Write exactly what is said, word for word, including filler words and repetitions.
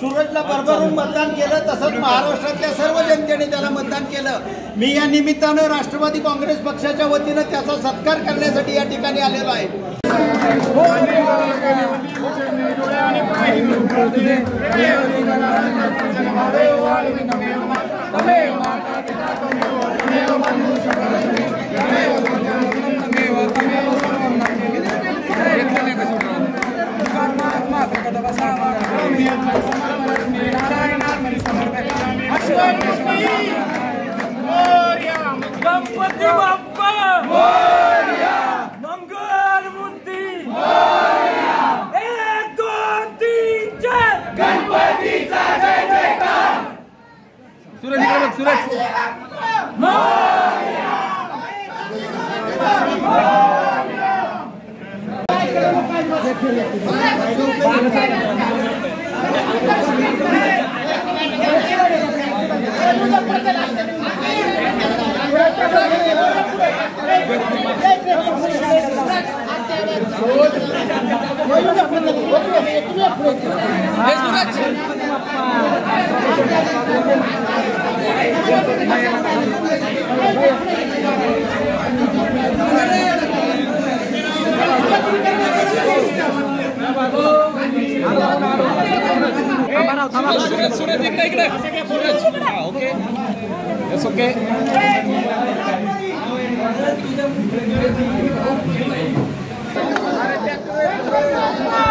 सूरजला भरभरून मतदान केलं, तसंच महाराष्ट्रातल्या सर्व जनतेने त्याला मतदान केलं। मी या निमित्ताने राष्ट्रवादी काँग्रेस पक्षाच्या वतीने त्याचा सत्कार करण्यासाठी या ठिकाणी आलेलो आहे। सूरज निकल सूरज सूरज सूरज इकडे इकडे सूरज ओके इट्स ओके अरे